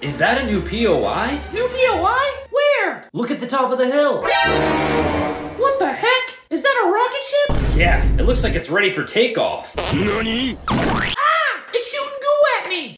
Is that a new POI? New POI? Where? Look at the top of the hill. What the heck? Is that a rocket ship? Yeah, it looks like it's ready for takeoff. NANI? Ah!